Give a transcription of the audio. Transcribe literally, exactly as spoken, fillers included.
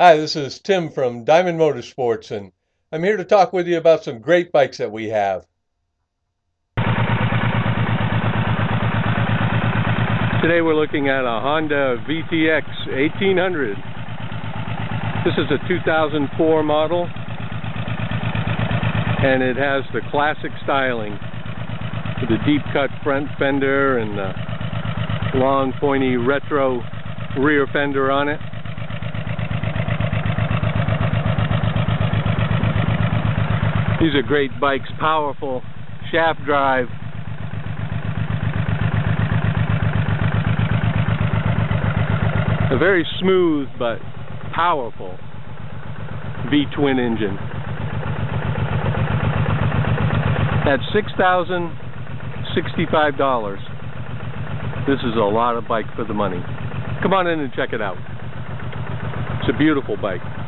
Hi, this is Tim from Diamond Motorsports, and I'm here to talk with you about some great bikes that we have. Today we're looking at a Honda V T X eighteen hundred. This is a two thousand four model, and it has the classic styling with the deep cut front fender and the long pointy retro rear fender on it. These are great bikes, powerful shaft drive. A very smooth but powerful V twin engine. At six thousand sixty-five dollars, this is a lot of bike for the money. Come on in and check it out. It's a beautiful bike.